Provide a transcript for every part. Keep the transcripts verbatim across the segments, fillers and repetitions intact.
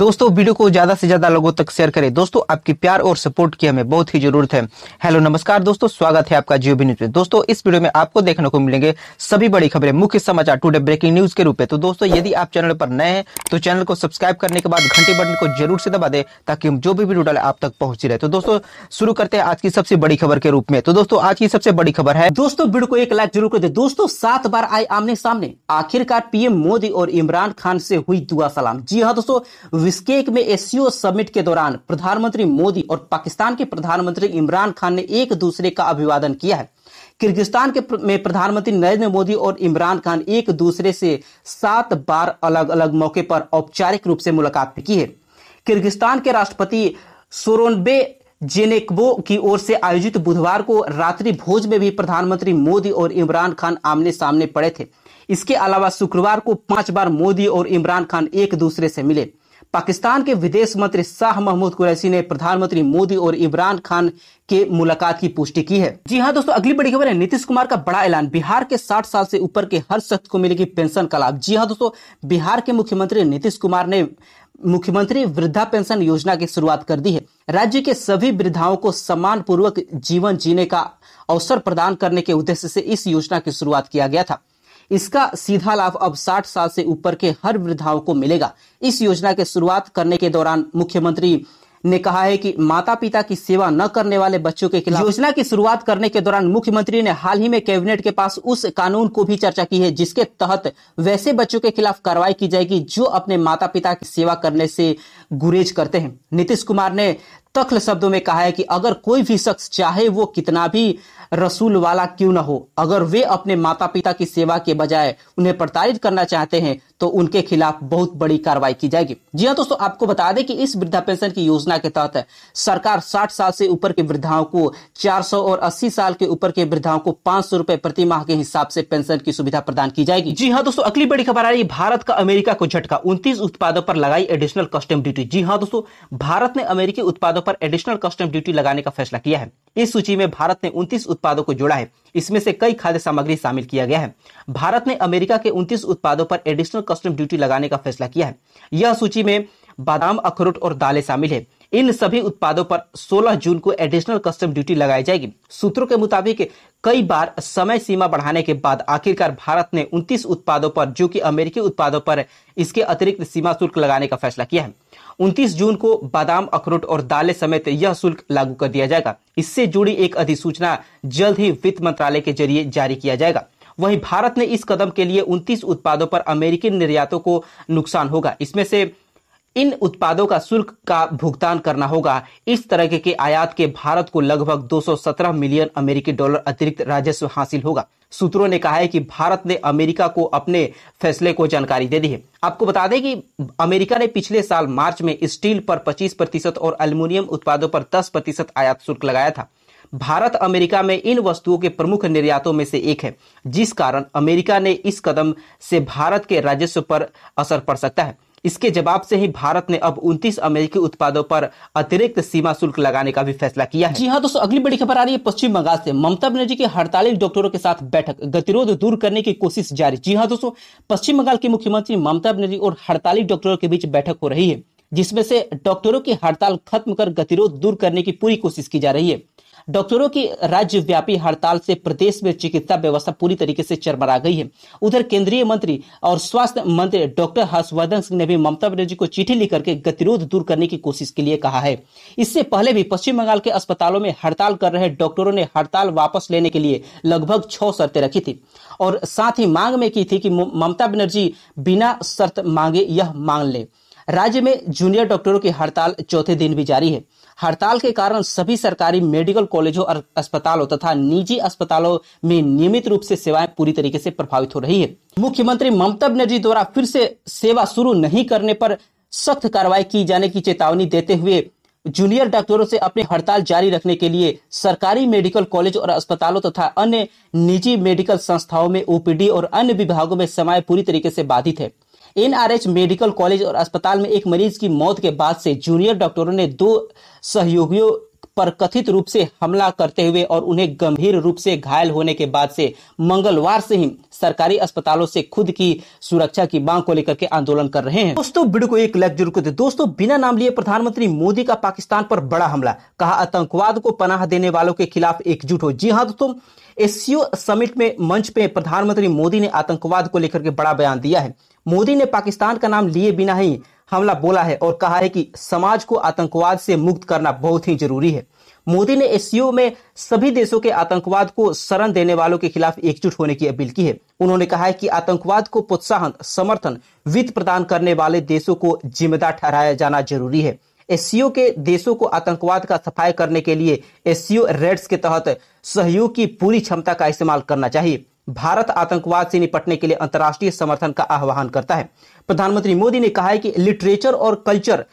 दोस्तों वीडियो को ज्यादा से ज्यादा लोगों तक शेयर करें। दोस्तों आपकी प्यार और सपोर्ट की हमें बहुत ही जरूरत है। हेलो नमस्कार दोस्तों, स्वागत है आपका जियो बी न्यूज में। दोस्तों इस वीडियो में आपको देखने को मिलेंगे सभी बड़ी खबरें, मुख्य समाचार, टुडे ब्रेकिंग न्यूज के रूप में। तो दोस्तों यदि आप चैनल पर नए हैं तो चैनल को सब्सक्राइब करने के बाद घंटी बटन को जरूर से दबा दें ताकि हम जो भी वीडियो डाले आप तक पहुंच रहे। तो दोस्तों शुरू करते हैं आज की सबसे बड़ी खबर के रूप में। तो दोस्तों आज की सबसे बड़ी खबर है, दोस्तों वीडियो को एक लाइक जरूर कर दे। दोस्तों सात बार आए आमने सामने, आखिरकार पीएम मोदी और इमरान खान से हुई दुआ सलाम। जी हाँ दोस्तों, बिश्केक में एससीओ समिट के दौरान प्रधानमंत्री मोदी और पाकिस्तान के प्रधानमंत्री इमरान खान ने एक दूसरे का अभिवादन किया है। किर्गिस्तान के प्र, में प्रधानमंत्री नरेंद्र मोदी और इमरान खान एक दूसरे से सात बार अलग अलग मौके पर औपचारिक रूप से मुलाकात की है। किर्गिस्तान के राष्ट्रपति सोरोनबे जेनेकबो की ओर से आयोजित बुधवार को रात्रि भोज में भी प्रधानमंत्री मोदी और इमरान खान आमने सामने पड़े थे। इसके अलावा शुक्रवार को पांच बार मोदी और इमरान खान एक दूसरे से मिले। पाकिस्तान के विदेश मंत्री शाह महमूद कुरैशी ने प्रधानमंत्री मोदी और इमरान खान के मुलाकात की पुष्टि की है। जी हाँ दोस्तों, अगली बड़ी खबर है, नीतीश कुमार का बड़ा ऐलान, बिहार के साठ साल से ऊपर के हर शख्स को मिलेगी पेंशन का लाभ। जी हाँ दोस्तों, बिहार के मुख्यमंत्री नीतीश कुमार ने मुख्यमंत्री वृद्धा पेंशन योजना की शुरुआत कर दी है। राज्य के सभी वृद्धाओं को सम्मान पूर्वक जीवन जीने का अवसर प्रदान करने के उद्देश्य से इस योजना की शुरुआत किया गया था। इसका सीधा लाभ अब साठ साल से ऊपर के हर वृद्धाओं को मिलेगा। इस योजना के शुरुआत करने के दौरान मुख्यमंत्री ने कहा है कि माता पिता की सेवा न करने वाले बच्चों के खिलाफ योजना की शुरुआत करने के दौरान मुख्यमंत्री ने हाल ही में कैबिनेट के पास उस कानून को भी चर्चा की है जिसके तहत वैसे बच्चों के खिलाफ कार्रवाई की जाएगी जो अपने माता पिता की सेवा करने से गुरेज करते हैं। नीतीश कुमार ने तखल शब्दों में कहा है कि अगर कोई भी शख्स चाहे वो कितना भी रसूल वाला क्यों न हो, अगर वे अपने माता पिता की सेवा के बजाय उन्हें प्रताड़ित करना चाहते हैं तो उनके खिलाफ बहुत बड़ी कार्रवाई की जाएगी। जी हाँ दोस्तों, आपको बता दें कि इस वृद्धा पेंशन की योजना के तहत सरकार साठ साल से ऊपर के वृद्धाओं को चार सौ और अस्सी साल के ऊपर के वृद्धाओं को पांच सौ रुपए प्रति माह के हिसाब से पेंशन की सुविधा प्रदान की जाएगी। जी हाँ दोस्तों, अगली बड़ी खबर आ रही है, भारत का अमेरिका को झटका, उनतीस उत्पादों पर लगाई एडिशनल कस्टम ड्यूटी। जी हाँ दोस्तों, भारत ने अमेरिकी उत्पादों पर एडिशनल कस्टम ड्यूटी लगाने का फैसला किया है। इस सूची में भारत ने उनतीस उत्पादों को जोड़ा है। इसमें से कई खाद्य सामग्री शामिल किया गया है। भारत ने अमेरिका के उनतीस उत्पादों पर एडिशनल कस्टम ड्यूटी लगाने का फैसला किया है। यह सूची में बादाम, अखरोट और दालें शामिल है। इन सभी उत्पादों पर सोलह जून को एडिशनल कस्टम ड्यूटी लगाई जाएगी। सूत्रों के मुताबिक कई बार समय सीमा बढ़ाने के बाद आखिरकार भारत ने उनतीस उत्पादों पर, जो कि अमेरिकी उत्पादों पर, इसके अतिरिक्त सीमा शुल्क लगाने का फैसला किया है। उनतीस जून को बादाम, अखरोट और दालें समेत यह शुल्क लागू कर दिया जाएगा। इससे जुड़ी एक अधिसूचना जल्द ही वित्त मंत्रालय के जरिए जारी किया जाएगा। वहीं भारत ने इस कदम के लिए उनतीस उत्पादों पर अमेरिकी निर्यातों को नुकसान होगा, इसमें से इन उत्पादों का शुल्क का भुगतान करना होगा। इस तरह के आयात के भारत को लगभग दो सौ सत्रह मिलियन अमेरिकी डॉलर अतिरिक्त राजस्व हासिल होगा। सूत्रों ने कहा है कि भारत ने अमेरिका को अपने फैसले को जानकारी दे दी है। आपको बता दें कि अमेरिका ने पिछले साल मार्च में स्टील पर पच्चीस प्रतिशत और एल्युमिनियम उत्पादों पर दस प्रतिशत आयात शुल्क लगाया था। भारत अमेरिका में इन वस्तुओं के प्रमुख निर्यातों में से एक है, जिस कारण अमेरिका ने इस कदम से भारत के राजस्व पर असर पड़ सकता है। इसके जवाब से ही भारत ने अब उनतीस अमेरिकी उत्पादों पर अतिरिक्त सीमा शुल्क लगाने का भी फैसला किया है। जी हाँ दोस्तों, अगली बड़ी खबर आ रही है पश्चिम बंगाल से, ममता बनर्जी के हड़ताली डॉक्टरों के साथ बैठक, गतिरोध दूर करने की कोशिश जारी। जी हाँ दोस्तों, पश्चिम बंगाल की मुख्यमंत्री ममता बनर्जी और हड़ताली डॉक्टरों के बीच बैठक हो रही है, जिसमें से डॉक्टरों की हड़ताल खत्म कर गतिरोध दूर करने की पूरी कोशिश की जा रही है। डॉक्टरों की राज्यव्यापी हड़ताल से प्रदेश में चिकित्सा व्यवस्था पूरी तरीके से चरमरा गई है। उधर केंद्रीय मंत्री और स्वास्थ्य मंत्री डॉक्टर हर्षवर्धन सिंह ने भी ममता बनर्जी को चिट्ठी लिख करके गतिरोध दूर करने की कोशिश के लिए कहा है। इससे पहले भी पश्चिम बंगाल के अस्पतालों में हड़ताल कर रहे डॉक्टरों ने हड़ताल वापस लेने के लिए लगभग छह शर्तें रखी थी और साथ ही मांग में की थी कि ममता बनर्जी बिना शर्त मांगे यह मांग ले। राज्य में जूनियर डॉक्टरों की हड़ताल चौथे दिन भी जारी है। हड़ताल के कारण सभी सरकारी मेडिकल कॉलेजों और अस्पतालों तथा निजी अस्पतालों में नियमित रूप से सेवाएं पूरी तरीके से प्रभावित हो रही है। मुख्यमंत्री ममता बनर्जी द्वारा फिर से सेवा शुरू नहीं करने पर सख्त कार्रवाई की जाने की चेतावनी देते हुए जूनियर डॉक्टरों से अपनी हड़ताल जारी रखने के लिए सरकारी मेडिकल कॉलेज और अस्पतालों तथा अन्य निजी मेडिकल संस्थाओं में ओपीडी और अन्य विभागों में सेवाएं पूरी तरीके से बाधित है। एनआरएच मेडिकल कॉलेज और अस्पताल में एक मरीज की मौत के बाद से जूनियर डॉक्टरों ने दो सहयोगियों पर कथित रूप से हमला करते हुए और उन्हें गंभीर रूप से घायल होने के बाद से मंगलवार से ही सरकारी अस्पतालों से खुद की सुरक्षा की मांग को लेकर के आंदोलन कर रहे हैं। दोस्तों वीडियो को एक लाइक जरूर कर दे। दोस्तों बिना नाम लिए प्रधानमंत्री मोदी का पाकिस्तान पर बड़ा हमला, कहा आतंकवाद को पनाह देने वालों के खिलाफ एकजुट हो। जी हाँ दोस्तों, एससीओ समिट में मंच पे प्रधानमंत्री मोदी ने आतंकवाद को लेकर के बड़ा बयान दिया है। मोदी ने पाकिस्तान का नाम लिए बिना ही हमला बोला है और कहा है कि समाज को आतंकवाद से मुक्त करना बहुत ही जरूरी है। मोदी ने एससीओ में सभी देशों के आतंकवाद को शरण देने वालों के खिलाफ एकजुट होने की अपील की है। उन्होंने कहा है कि आतंकवाद को प्रोत्साहन, समर्थन, वित्त प्रदान करने वाले देशों को जिम्मेदार ठहराया जाना जरूरी है। एससीओ के देशों को आतंकवाद का सफाया करने के लिए एससीओ रेड्स के तहत सहयोग की पूरी क्षमता का इस्तेमाल करना चाहिए। भारत आतंकवाद से निपटने के लिए अंतर्राष्ट्रीय समर्थन का आह्वान करता है। प्रधानमंत्री मोदी ने कहा है कि लिटरेचर और कल्चर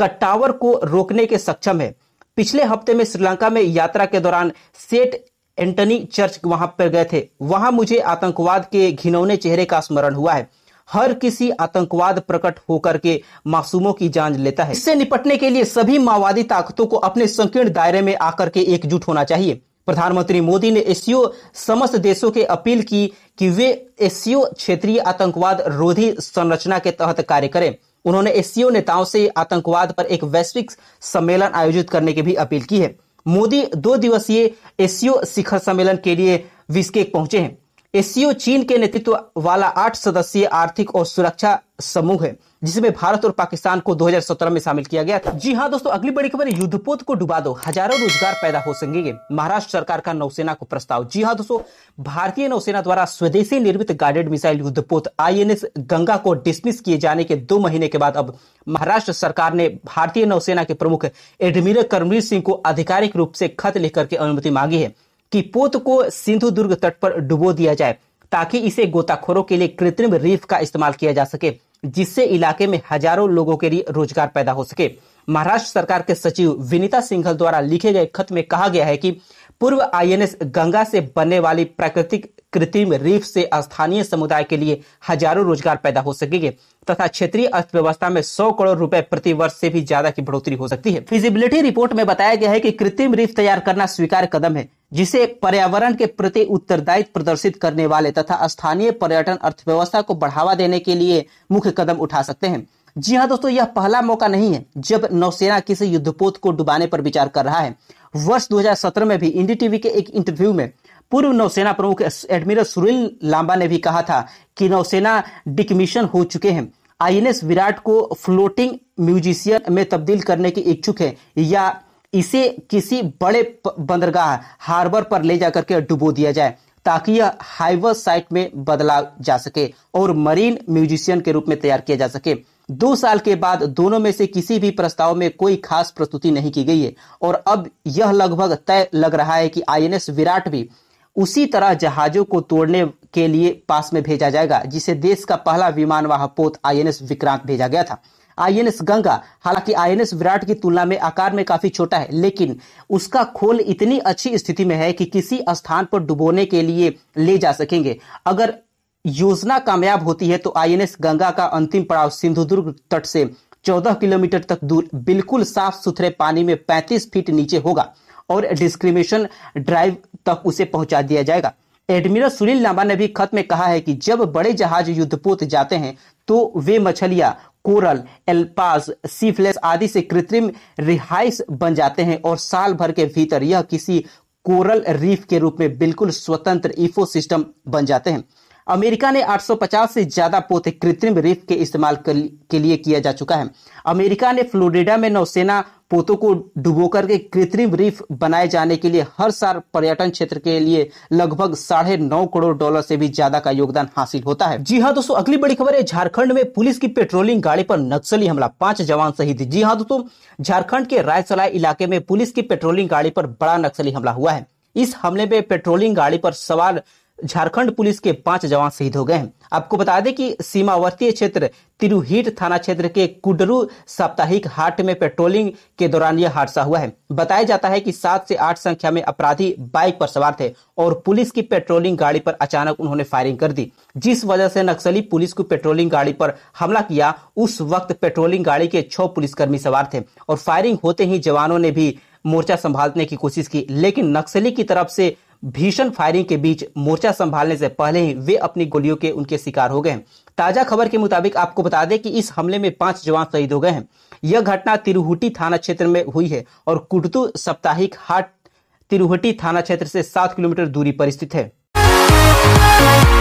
कटावर को रोकने के सक्षम है। पिछले हफ्ते में श्रीलंका में यात्रा के दौरान सेंट एंटनी चर्च वहां पर गए थे। वहां मुझे आतंकवाद के घिनौने चेहरे का स्मरण हुआ है। हर किसी आतंकवाद प्रकट होकर के मासूमों की जान लेता है। इससे निपटने के लिए सभी माओवादी ताकतों को अपने संकीर्ण दायरे में आकर के एकजुट होना चाहिए। प्रधानमंत्री मोदी ने एससीओ समस्त देशों के अपील की कि वे एससीओ क्षेत्रीय आतंकवाद रोधी संरचना के तहत कार्य करें। उन्होंने एससीओ नेताओं से आतंकवाद पर एक वैश्विक सम्मेलन आयोजित करने की भी अपील की है। मोदी दो दिवसीय एससीओ शिखर सम्मेलन के लिए बिश्केक पहुंचे हैं। एससीओ चीन के नेतृत्व वाला आठ सदस्यीय आर्थिक और सुरक्षा समूह है, जिसमें भारत और पाकिस्तान को दो हज़ार सत्रह में शामिल किया गया था। जी हाँ दोस्तों, अगली बड़ी खबर, युद्धपोत को डुबा दो, हजारों रोजगार पैदा हो सकेंगे, महाराष्ट्र सरकार का नौसेना को प्रस्ताव। जी हाँ दोस्तों, भारतीय नौसेना द्वारा स्वदेशी निर्मित गाइडेड मिसाइल युद्धपोत आईएनएस गंगा को डिसमिस किए जाने के दो महीने के बाद अब महाराष्ट्र सरकार ने भारतीय नौसेना के प्रमुख एडमिरल करवीर सिंह को आधिकारिक रूप से खत लिखकर के अनुमति मांगी है कि पोत को सिंधु दुर्ग तट पर डुबो दिया जाए ताकि इसे गोताखोरों के लिए कृत्रिम रीफ का इस्तेमाल किया जा सके, जिससे इलाके में हजारों लोगों के लिए रोजगार पैदा हो सके। महाराष्ट्र सरकार के सचिव विनीता सिंघल द्वारा लिखे गए खत में कहा गया है कि पूर्व आईएनएस गंगा से बनने वाली प्राकृतिक कृत्रिम रीफ से स्थानीय समुदाय के लिए हजारों रोजगार पैदा हो सकेंगे तथा क्षेत्रीय अर्थव्यवस्था में सौ करोड़ रुपए प्रति वर्ष से भी ज्यादा की बढ़ोतरी हो सकती है। फिजिबिलिटी रिपोर्ट में बताया गया है कि कृत्रिम रीफ तैयार करना स्वीकार्य कदम है, जिसे पर्यावरण के प्रति उत्तरदायित्व प्रदर्शित करने वाले तथा स्थानीय पर्यटन अर्थव्यवस्था को बढ़ावा देने के लिए मुख्य कदम उठा सकते हैं। जी हाँ दोस्तों, यह पहला मौका नहीं है जब नौसेना किसी युद्धपोत को डुबाने पर विचार कर रहा है। वर्ष दो हज़ार सत्रह में भी एनडीटीवी के एक इंटरव्यू में पूर्व नौसेना प्रमुख एडमिरल सुनील लांबा ने भी कहा था कि नौसेना डिकमिशन हो चुके हैं, आईएनएस विराट को फ्लोटिंग म्यूजिशियन में तब्दील करने के इच्छुक है या इसे किसी बड़े बंदरगाह हार्बर पर ले जाकर के डुबो दिया जाए ताकि यह हाइवर साइट में बदला जा सके और मरीन म्यूजिशियन के रूप में तैयार किया जा सके। दो साल के बाद दोनों में से किसी भी प्रस्ताव में कोई खास प्रस्तुति नहीं की गई है और अब यह लगभग तय लग रहा है कि आईएनएस विराट भी उसी तरह जहाजों को तोड़ने के लिए पास में भेजा जाएगा, जिसे देश का पहला विमानवाह पोत आईएनएस विक्रांत भेजा गया था। आईएनएस गंगा हालांकि आईएनएस विराट की तुलना में आकार में काफी छोटा है, लेकिन उसका खोल इतनी अच्छी स्थिति में है कि किसी स्थान पर डुबोने के लिए ले जा सकेंगे। अगर योजना कामयाब होती है तो आईएनएस गंगा का अंतिम पड़ाव सिंधुदुर्ग तट से चौदह किलोमीटर तक दूर बिल्कुल साफ सुथरे पानी में पैंतीस फीट नीचे होगा और डिस्क्रिमिनेशन ड्राइव तक उसे पहुंचा दिया जाएगा। एडमिरल सुनील लांबा ने भी खत में कहा है कि जब बड़े जहाज युद्धपोत जाते हैं तो वे मछलियां, कोरल, एल्पास, सीफलेस आदि से कृत्रिम रिहाइश बन जाते हैं और साल भर के भीतर यह किसी कोरल रीफ के रूप में बिल्कुल स्वतंत्र इकोसिस्टम बन जाते हैं। अमेरिका ने आठ सौ पचास से ज्यादा पोते कृत्रिम रीफ के इस्तेमाल के लिए किया जा चुका है। अमेरिका ने फ्लोरिडा में नौसेना पोतों को डुबोकर के कृत्रिम रीफ बनाए जाने के लिए हर साल पर्यटन क्षेत्र के लिए लगभग साढ़े नौ करोड़ डॉलर से भी ज्यादा का योगदान हासिल होता है। जी हाँ दोस्तों, अगली बड़ी खबर है, झारखंड में पुलिस की पेट्रोलिंग गाड़ी पर नक्सली हमला, पांच जवान शहीद। जी हाँ दोस्तों, झारखंड के रायसराय इलाके में पुलिस की पेट्रोलिंग गाड़ी पर बड़ा नक्सली हमला हुआ है। इस हमले में पेट्रोलिंग गाड़ी पर सवार झारखंड पुलिस के पांच जवान शहीद हो गए हैं। आपको बता दें कि सीमावर्ती क्षेत्र तिरुहित थाना क्षेत्र के कुडरू साप्ताहिक हाट में पेट्रोलिंग के दौरान यह हादसा हुआ है। बताया जाता है कि सात से आठ संख्या में अपराधी बाइक पर सवार थे और पुलिस की पेट्रोलिंग गाड़ी पर अचानक उन्होंने फायरिंग कर दी, जिस वजह से नक्सली पुलिस को पेट्रोलिंग गाड़ी पर हमला किया। उस वक्त पेट्रोलिंग गाड़ी के छह पुलिसकर्मी सवार थे और फायरिंग होते ही जवानों ने भी मोर्चा संभालने की कोशिश की, लेकिन नक्सली की तरफ से भीषण फायरिंग के बीच मोर्चा संभालने से पहले ही वे अपनी गोलियों के उनके शिकार हो गए। ताजा खबर के मुताबिक आपको बता दें कि इस हमले में पांच जवान शहीद हो गए हैं। यह घटना तिरुहुटी थाना क्षेत्र में हुई है और कुर्तू साप्ताहिक हाट तिरुहुटी थाना क्षेत्र से सात किलोमीटर दूरी पर स्थित है।